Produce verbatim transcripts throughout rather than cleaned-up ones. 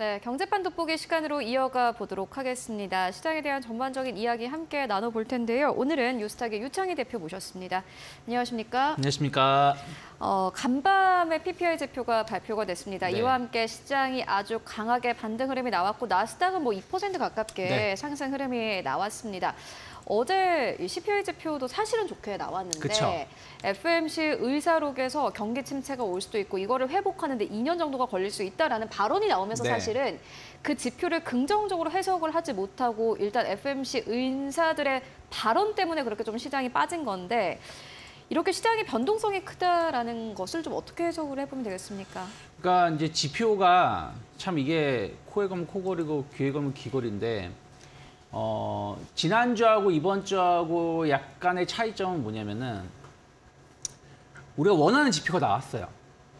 네, 경제판 돋보기 시간으로 이어가 보도록 하겠습니다. 시장에 대한 전반적인 이야기 함께 나눠볼 텐데요. 오늘은 유스탁의 유창희 대표 모셨습니다. 안녕하십니까? 안녕하십니까? 어, 간밤에 피피아이 지표가 발표가 됐습니다. 네. 이와 함께 시장이 아주 강하게 반등 흐름이 나왔고 나스닥은 뭐 이 퍼센트 가깝게 네. 상승 흐름이 나왔습니다. 어제 씨피아이 지표도 사실은 좋게 나왔는데 그쵸. 에프엠씨 의사록에서 경기 침체가 올 수도 있고 이거를 회복하는데 이 년 정도가 걸릴 수 있다라는 발언이 나오면서 네. 사실은 그 지표를 긍정적으로 해석을 하지 못하고 일단 에프엠씨 인사들의 발언 때문에 그렇게 좀 시장이 빠진 건데 이렇게 시장의 변동성이 크다라는 것을 좀 어떻게 해석을 해보면 되겠습니까? 그러니까 이제 지표가 참 이게 코에 검은 코걸이고 귀에 검은 귀걸인데 어, 지난주하고 이번주하고 약간의 차이점은 뭐냐면은 우리가 원하는 지표가 나왔어요.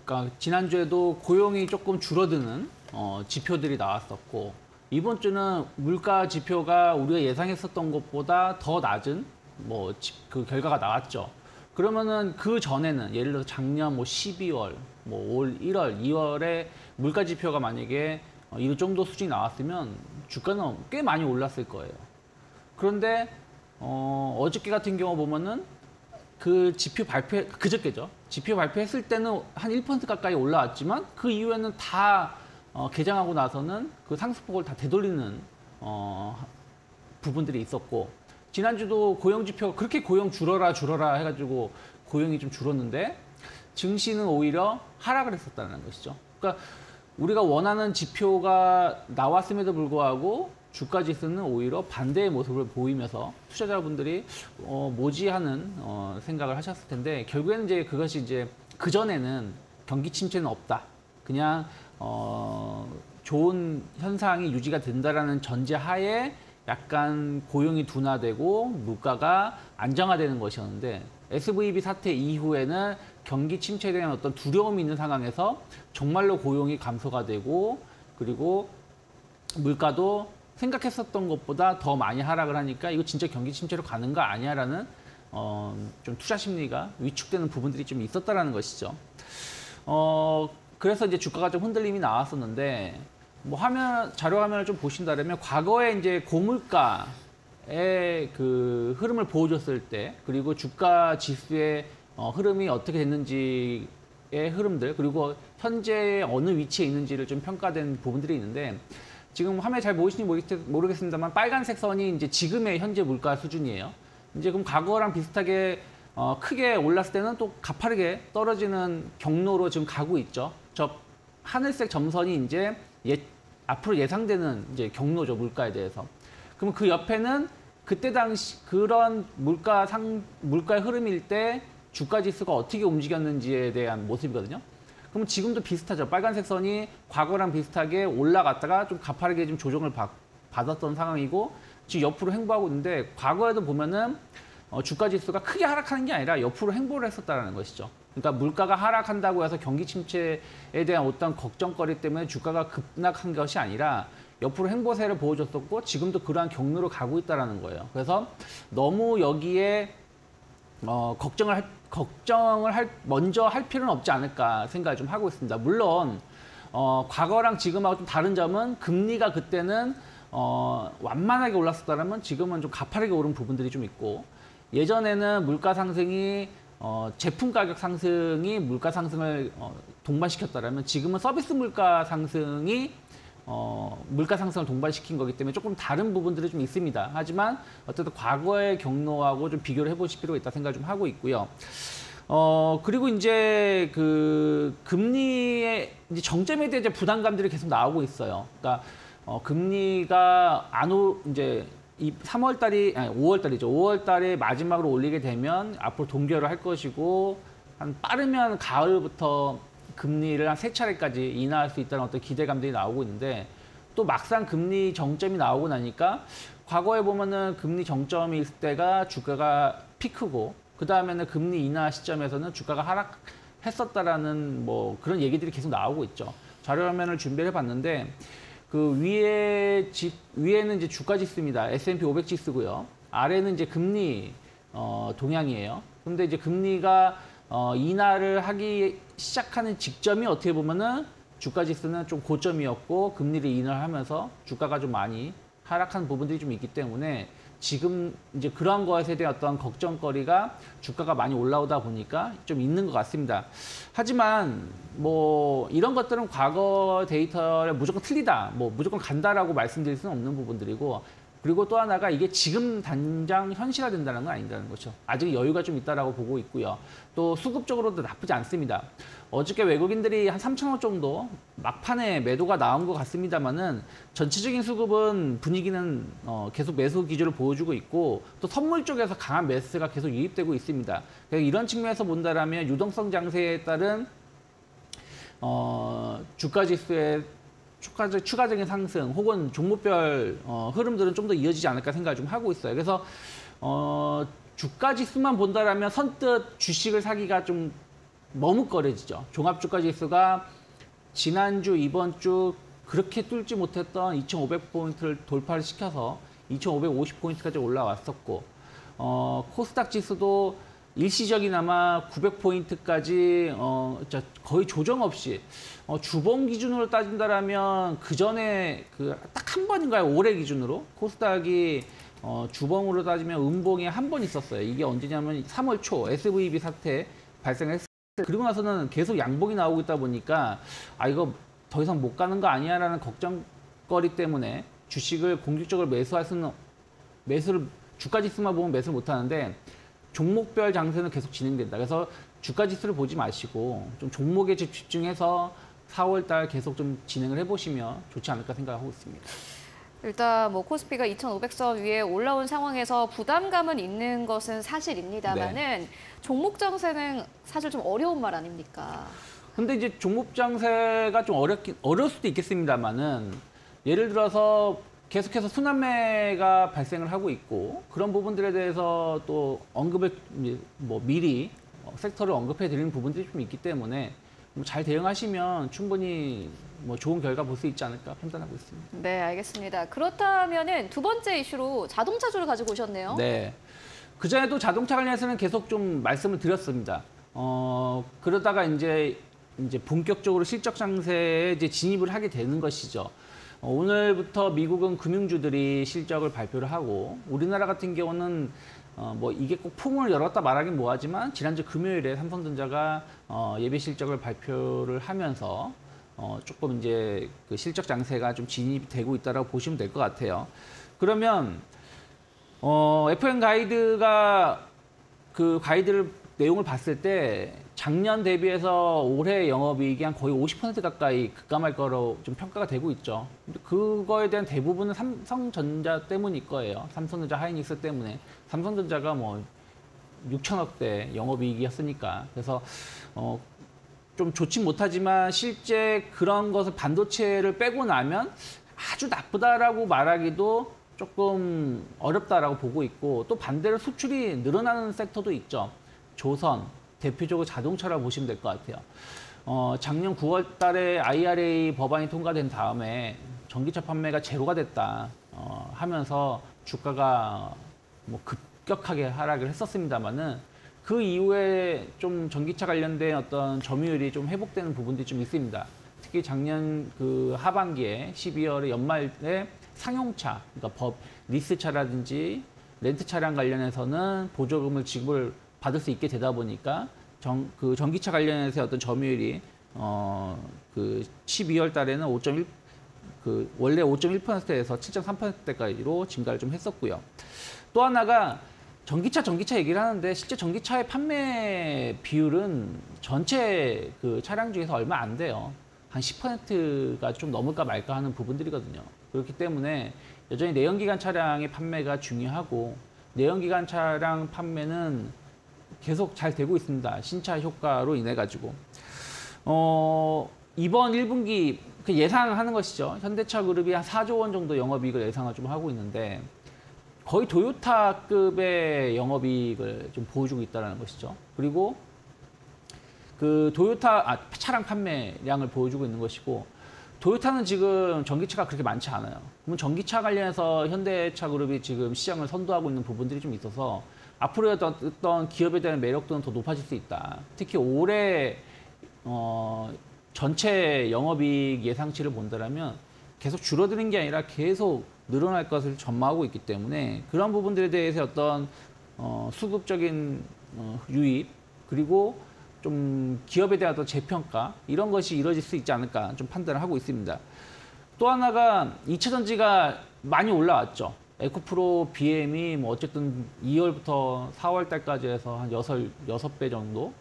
그러니까 지난주에도 고용이 조금 줄어드는 어, 지표들이 나왔었고 이번주는 물가 지표가 우리가 예상했었던 것보다 더 낮은 뭐 그 결과가 나왔죠. 그러면은 그 전에는 예를 들어서 작년 뭐 십이월, 뭐 올 일월, 이월에 물가 지표가 만약에 이 정도 수준이 나왔으면 주가는 꽤 많이 올랐을 거예요. 그런데 어, 어저께 같은 경우 보면은 그 지표 발표, 그저께죠. 지표 발표했을 때는 한 일 퍼센트 가까이 올라왔지만 그 이후에는 다 어, 개장하고 나서는 그 상승폭을 다 되돌리는 어, 부분들이 있었고 지난주도 고용 지표가 그렇게 고용 줄어라 줄어라 해가지고 고용이 좀 줄었는데 증시는 오히려 하락을 했었다는 것이죠. 그러니까 우리가 원하는 지표가 나왔음에도 불구하고 주가 지수는 오히려 반대의 모습을 보이면서 투자자분들이 어, 뭐지 하는 어, 생각을 하셨을 텐데 결국에는 이제 그것이 이제 그전에는 경기 침체는 없다. 그냥 어, 좋은 현상이 유지가 된다라는 전제 하에 약간 고용이 둔화되고 물가가 안정화되는 것이었는데 에스브이비 사태 이후에는 경기 침체에 대한 어떤 두려움이 있는 상황에서 정말로 고용이 감소가 되고 그리고 물가도 생각했었던 것보다 더 많이 하락을 하니까 이거 진짜 경기 침체로 가는 거 아니야라는 어, 좀 투자 심리가 위축되는 부분들이 좀 있었다라는 것이죠. 어, 그래서 이제 주가가 좀 흔들림이 나왔었는데 뭐 화면 자료 화면을 좀 보신다면 과거에 이제 고물가의 그 흐름을 보여줬을 때 그리고 주가 지수의 어, 흐름이 어떻게 됐는지의 흐름들 그리고 현재 어느 위치에 있는지를 좀 평가된 부분들이 있는데 지금 화면에 잘 보이시는지 모르겠습니다만 빨간색 선이 이제 지금의 현재 물가 수준이에요. 이제 그럼 과거랑 비슷하게 어, 크게 올랐을 때는 또 가파르게 떨어지는 경로로 지금 가고 있죠. 저 하늘색 점선이 이제 예, 앞으로 예상되는 이제 경로죠, 물가에 대해서. 그럼 그 옆에는 그때 당시 그런 물가 상, 물가의 흐름일 때 주가 지수가 어떻게 움직였는지에 대한 모습이거든요. 그럼 지금도 비슷하죠. 빨간색 선이 과거랑 비슷하게 올라갔다가 좀 가파르게 좀 조정을 받, 받았던 상황이고 지금 옆으로 행보하고 있는데 과거에도 보면은 어, 주가 지수가 크게 하락하는 게 아니라 옆으로 행보를 했었다는 것이죠. 그러니까 물가가 하락한다고 해서 경기 침체에 대한 어떤 걱정거리 때문에 주가가 급락한 것이 아니라 옆으로 행보세를 보여줬었고 지금도 그러한 경로로 가고 있다는 거예요. 그래서 너무 여기에 어, 걱정을 할, 걱정을 할, 먼저 할 필요는 없지 않을까 생각을 좀 하고 있습니다. 물론 어, 과거랑 지금하고 좀 다른 점은 금리가 그때는 어, 완만하게 올랐었다면 지금은 좀 가파르게 오른 부분들이 좀 있고 예전에는 물가 상승이 어, 제품 가격 상승이 물가 상승을 어, 동반시켰다면 지금은 서비스 물가 상승이 어, 물가 상승을 동반시킨 거기 때문에 조금 다른 부분들이 좀 있습니다. 하지만 어쨌든 과거의 경로하고 좀 비교를 해보실 필요가 있다 생각을 좀 하고 있고요. 어, 그리고 이제 그 금리의 이제 정점에 대해 부담감들이 계속 나오고 있어요. 그러니까 어, 금리가 안 오, 이제 이 삼월 달이 아니 오월 달이죠. 오월 달에 마지막으로 올리게 되면 앞으로 동결을 할 것이고 한 빠르면 가을부터 금리를 한 세 차례까지 인하할 수 있다는 어떤 기대감들이 나오고 있는데 또 막상 금리 정점이 나오고 나니까 과거에 보면은 금리 정점이 있을 때가 주가가 피크고 그 다음에는 금리 인하 시점에서는 주가가 하락했었다라는 뭐 그런 얘기들이 계속 나오고 있죠. 자료 화면을 준비를 해봤는데. 그 위에 지, 위에는 이제 주가 지수입니다. 에스 앤 피 오백 지수고요. 아래는 이제 금리 어, 동향이에요. 근데 이제 금리가 어, 인하를 하기 시작하는 직점이 어떻게 보면은 주가지수는 좀 고점이었고 금리를 인하하면서 주가가 좀 많이 하락한 부분들이 좀 있기 때문에 지금 이제 그런 것에 대한 어떤 걱정거리가 주가가 많이 올라오다 보니까 좀 있는 것 같습니다. 하지만 뭐 이런 것들은 과거 데이터를 무조건 틀리다, 뭐 무조건 간다라고 말씀드릴 수는 없는 부분들이고, 그리고 또 하나가 이게 지금 당장 현실화된다는 건 아니라는 거죠. 아직 여유가 좀 있다라고 보고 있고요. 또 수급적으로도 나쁘지 않습니다. 어저께 외국인들이 한 삼천억 정도 막판에 매도가 나온 것 같습니다만은 전체적인 수급은 분위기는 어 계속 매수 기조를 보여주고 있고, 또 선물 쪽에서 강한 매수가 계속 유입되고 있습니다. 이런 측면에서 본다라면 유동성 장세에 따른 어 주가지수의 추가적, 추가적인 상승 혹은 종목별 어, 흐름들은 좀 더 이어지지 않을까 생각을 좀 하고 있어요. 그래서 어, 주가지수만 본다라면 선뜻 주식을 사기가 좀 머뭇거려지죠. 종합주가지수가 지난주, 이번 주 그렇게 뚫지 못했던 이천오백 포인트를 돌파를 시켜서 이천오백오십 포인트까지 올라왔었고, 어, 코스닥 지수도 일시적이나마 구백 포인트까지 어, 거의 조정 없이 어, 주봉 기준으로 따진다라면 그 전에 그 딱 한 번인가요? 올해 기준으로 코스닥이 어, 주봉으로 따지면 음봉에 한 번 있었어요. 이게 언제냐면 삼월 초 에스브이비 사태 발생했을 때, 그리고 나서는 계속 양봉이 나오고 있다 보니까 아 이거 더 이상 못 가는 거 아니야 라는 걱정거리 때문에 주식을 공격적으로 매수할 수는, 매수를 주가지수만 보면 매수를 못하는데 종목별 장세는 계속 진행된다. 그래서 주가지수를 보지 마시고 좀 종목에 집중해서 사월 달 계속 좀 진행을 해보시면 좋지 않을까 생각하고 있습니다. 일단 뭐 코스피가 이천오백 선 위에 올라온 상황에서 부담감은 있는 것은 사실입니다만은 네. 종목 장세는 사실 좀 어려운 말 아닙니까? 근데 이제 종목 장세가 좀 어렵긴 어려울 수도 있겠습니다만은 예를 들어서. 계속해서 순환매가 발생을 하고 있고, 그런 부분들에 대해서 또 언급을 뭐 미리 섹터를 언급해 드리는 부분들이 좀 있기 때문에 잘 대응하시면 충분히 뭐 좋은 결과 볼 수 있지 않을까 판단하고 있습니다. 네, 알겠습니다. 그렇다면은 두 번째 이슈로 자동차주를 가지고 오셨네요. 네, 그 전에도 자동차 관련해서는 계속 좀 말씀을 드렸습니다. 어 그러다가 이제 이제 본격적으로 실적 장세에 이제 진입을 하게 되는 것이죠. 오늘부터 미국은 금융주들이 실적을 발표를 하고, 우리나라 같은 경우는 어 뭐 이게 꼭 포문을 열었다 말하긴 뭐하지만 지난주 금요일에 삼성전자가 어 예비 실적을 발표를 하면서 어 조금 이제 그 실적 장세가 좀 진입되고 있다라고 보시면 될 것 같아요. 그러면 어 에프엠 가이드가 그 가이드를 내용을 봤을 때 작년 대비해서 올해 영업이익이 한 거의 오십 퍼센트 가까이 급감할 거로 좀 평가가 되고 있죠. 그거에 대한 대부분은 삼성전자 때문일 거예요. 삼성전자, 하이닉스 때문에. 삼성전자가 뭐 육천억대 영업이익이었으니까. 그래서 어 좀 좋진 못하지만 실제 그런 것을 반도체를 빼고 나면 아주 나쁘다라고 말하기도 조금 어렵다라고 보고 있고, 또 반대로 수출이 늘어나는 섹터도 있죠. 조선, 대표적으로 자동차라고 보시면 될 것 같아요. 어, 작년 구월 달에 아이알에이 법안이 통과된 다음에 전기차 판매가 제로가 됐다 어, 하면서 주가가 뭐 급격하게 하락을 했었습니다만은 그 이후에 좀 전기차 관련된 어떤 점유율이 좀 회복되는 부분들이 좀 있습니다. 특히 작년 그 하반기에 십이월에 연말에 상용차, 그러니까 법 리스차라든지 렌트 차량 관련해서는 보조금을 지급을 받을 수 있게 되다 보니까 정, 그 전기차 관련해서 어떤 점유율이 어, 그 십이월 달에는 오점일, 그 원래 오점일 퍼센트에서 칠점삼 퍼센트대까지로 증가를 좀 했었고요. 또 하나가 전기차 전기차 얘기를 하는데 실제 전기차의 판매 비율은 전체 그 차량 중에서 얼마 안 돼요. 한 십 퍼센트가 좀 넘을까 말까 하는 부분들이거든요. 그렇기 때문에 여전히 내연기관 차량의 판매가 중요하고, 내연기관 차량 판매는 계속 잘 되고 있습니다. 신차 효과로 인해 가지고. 어, 이번 일 분기 예상하는 것이죠. 현대차 그룹이 한 사조 원 정도 영업이익을 예상을 좀 하고 있는데 거의 도요타급의 영업이익을 좀 보여주고 있다는 것이죠. 그리고 그 도요타, 아, 차량 판매량을 보여주고 있는 것이고, 도요타는 지금 전기차가 그렇게 많지 않아요. 그럼 전기차 관련해서 현대차 그룹이 지금 시장을 선도하고 있는 부분들이 좀 있어서 앞으로의 어떤 기업에 대한 매력도는 더 높아질 수 있다. 특히 올해 어, 전체 영업이익 예상치를 본다면 계속 줄어드는 게 아니라 계속 늘어날 것을 전망하고 있기 때문에 그런 부분들에 대해서 어떤 어, 수급적인 어, 유입 그리고 좀 기업에 대한 어떤 재평가 이런 것이 이루어질 수 있지 않을까 좀 판단을 하고 있습니다. 또 하나가 이차전지가 많이 올라왔죠. 에코프로 비엠이 뭐 어쨌든 이월부터 사월 달까지 해서 한 육 배 정도,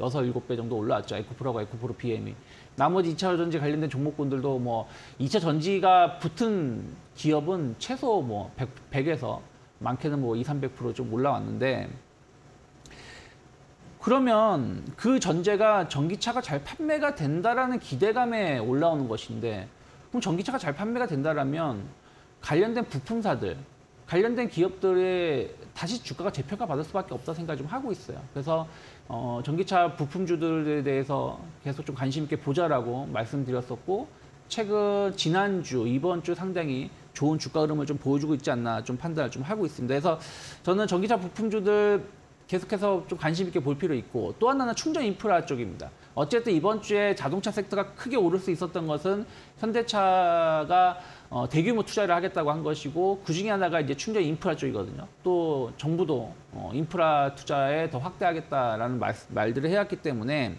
육, 일곱 배 정도 올라왔죠. 에코프로하고 에코프로 비엠이. 나머지 이차전지 관련된 종목군들도 뭐 이차전지가 붙은 기업은 최소 뭐 백, 백에서 많게는 뭐 이백, 삼백 퍼센트 좀 올라왔는데 그러면 그 전제가 전기차가 잘 판매가 된다라는 기대감에 올라오는 것인데 그럼 전기차가 잘 판매가 된다라면 관련된 부품사들, 관련된 기업들의 다시 주가가 재평가받을 수밖에 없다 생각을 좀 하고 있어요. 그래서 어, 전기차 부품주들에 대해서 계속 좀 관심 있게 보자라고 말씀드렸었고 최근 지난주, 이번 주 상당히 좋은 주가 흐름을 좀 보여주고 있지 않나 좀 판단을 좀 하고 있습니다. 그래서 저는 전기차 부품주들 계속해서 좀 관심 있게 볼 필요 있고 또 하나는 충전 인프라 쪽입니다. 어쨌든 이번 주에 자동차 섹터가 크게 오를 수 있었던 것은 현대차가 어, 대규모 투자를 하겠다고 한 것이고 그중에 하나가 이제 충전 인프라 쪽이거든요. 또 정부도 어, 인프라 투자에 더 확대하겠다라는 말, 말들을 해왔기 때문에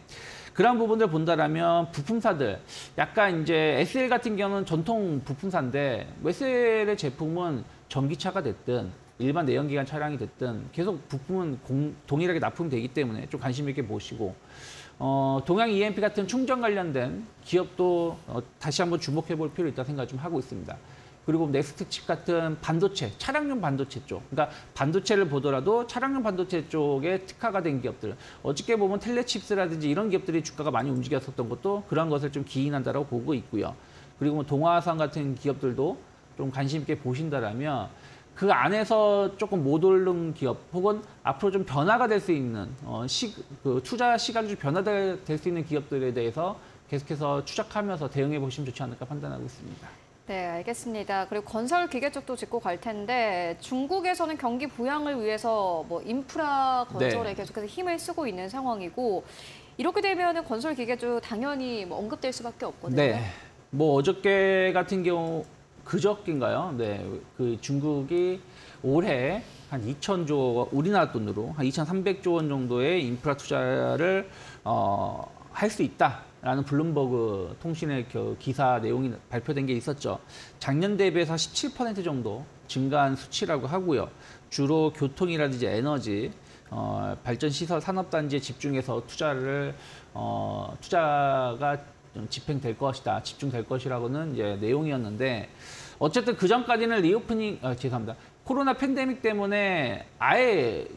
그런 부분들 본다라면 부품사들 약간 이제 에스엘 같은 경우는 전통 부품사인데 에스엘의 제품은 전기차가 됐든 일반 내연기관 차량이 됐든 계속 부품은 공, 동일하게 납품되기 때문에 좀 관심 있게 보시고 어, 동양 이엠피 같은 충전 관련된 기업도 어, 다시 한번 주목해 볼 필요 있다 생각 좀 하고 있습니다. 그리고 넥스트칩 같은 반도체, 차량용 반도체 쪽, 그러니까 반도체를 보더라도 차량용 반도체 쪽에 특화가 된 기업들, 어저께 보면 텔레칩스라든지 이런 기업들이 주가가 많이 움직였었던 것도 그런 것을 좀 기인한다라고 보고 있고요. 그리고 뭐 동화상 같은 기업들도 좀 관심 있게 보신다라면. 그 안에서 조금 못 오른 기업 혹은 앞으로 좀 변화가 될 수 있는 어, 시, 그 투자 시간이 좀 변화될 수 있는 기업들에 대해서 계속해서 추적하면서 대응해 보시면 좋지 않을까 판단하고 있습니다. 네, 알겠습니다. 그리고 건설 기계 쪽도 짚고 갈 텐데 중국에서는 경기 부양을 위해서 뭐 인프라 건설에 네. 계속해서 힘을 쓰고 있는 상황이고 이렇게 되면 건설 기계 쪽 당연히 뭐 언급될 수밖에 없거든요. 네, 뭐 어저께 같은 경우. 그저께인가요? 네, 그 중국이 올해 한 이천조 원, 우리나라 돈으로 한 이천삼백조 원 정도의 인프라 투자를 어, 할 수 있다라는 블룸버그 통신의 기사 내용이 발표된 게 있었죠. 작년 대비해서 십칠 퍼센트 정도 증가한 수치라고 하고요. 주로 교통이라든지 에너지, 어, 발전시설 산업단지에 집중해서 투자를 어, 투자가 집행될 것이다, 집중될 것이라고는 이제 내용이었는데 어쨌든 그 전까지는 리오프닝, 아, 죄송합니다. 코로나 팬데믹 때문에 아예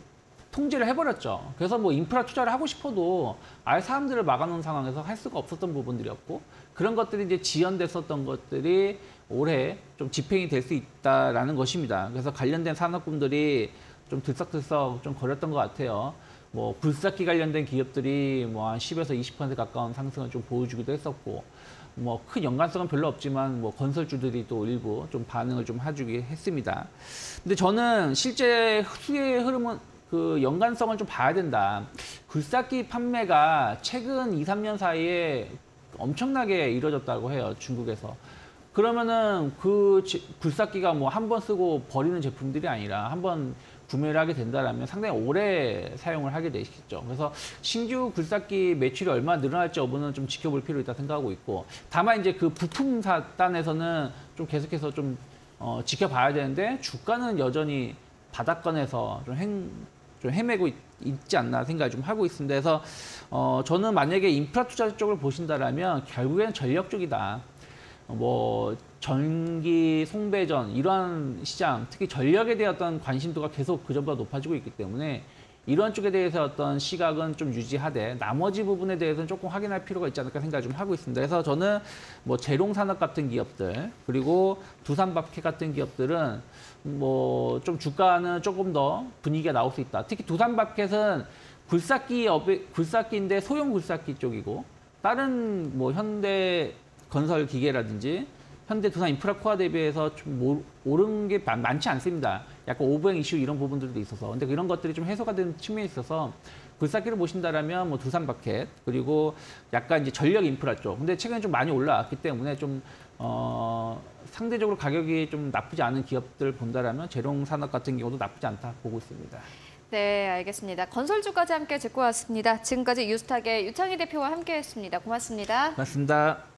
통제를 해버렸죠. 그래서 뭐 인프라 투자를 하고 싶어도 아예 사람들을 막아놓은 상황에서 할 수가 없었던 부분들이었고 그런 것들이 이제 지연됐었던 것들이 올해 좀 집행이 될 수 있다라는 것입니다. 그래서 관련된 산업군들이 좀 들썩들썩 좀 거렸던 것 같아요. 뭐 불삭기 관련된 기업들이 뭐 한 십에서 이십 퍼센트 가까운 상승을 좀 보여주기도 했었고 뭐 큰 연관성은 별로 없지만 뭐 건설주들이 또 일부 좀 반응을 좀 해주기 했습니다. 근데 저는 실제 수혜의 흐름은 그 연관성을 좀 봐야 된다. 불삭기 판매가 최근 이, 삼 년 사이에 엄청나게 이루어졌다고 해요. 중국에서. 그러면은 그 불삭기가 뭐 한 번 쓰고 버리는 제품들이 아니라 한 번 구매를 하게 된다면 상당히 오래 사용을 하게 되시겠죠. 그래서 신규 굴삭기 매출이 얼마나 늘어날지 여부는 좀 지켜볼 필요 있다 생각하고 있고 다만 이제 그 부품사 단에서는 좀 계속해서 좀 어, 지켜봐야 되는데 주가는 여전히 바닥권에서 좀, 행, 좀 헤매고 있, 있지 않나 생각을 좀 하고 있습니다. 그래서 어, 저는 만약에 인프라 투자 쪽을 보신다라면 결국엔 전력 쪽이다. 뭐 전기, 송배전 이러한 시장, 특히 전력에 대한 어떤 관심도가 계속 그전보다 높아지고 있기 때문에 이런 쪽에 대해서 어떤 시각은 좀 유지하되 나머지 부분에 대해서는 조금 확인할 필요가 있지 않을까 생각을 좀 하고 있습니다. 그래서 저는 뭐 제룡산업 같은 기업들 그리고 두산밥캣 같은 기업들은 뭐 좀 주가는 조금 더 분위기가 나올 수 있다. 특히 두산밥캣은 굴삭기 업이 굴삭기인데 소형 굴삭기 쪽이고 다른 뭐 현대 건설 기계라든지 현대 두산 인프라코어 대비해서 좀 오른 게 많지 않습니다. 약간 오버행 이슈 이런 부분들도 있어서. 근데 그런 것들이 좀 해소가 되는 측면에 있어서 글싸기를 보신다라면 뭐 두산밥캣 그리고 약간 이제 전력 인프라 쪽. 근데 최근에 좀 많이 올라왔기 때문에 좀 어, 상대적으로 가격이 좀 나쁘지 않은 기업들 본다라면 제룡산업 같은 경우도 나쁘지 않다 보고 있습니다. 네, 알겠습니다. 건설주까지 함께 짚고 왔습니다. 지금까지 유스탁의 유창희 대표와 함께했습니다. 고맙습니다. 고맙습니다.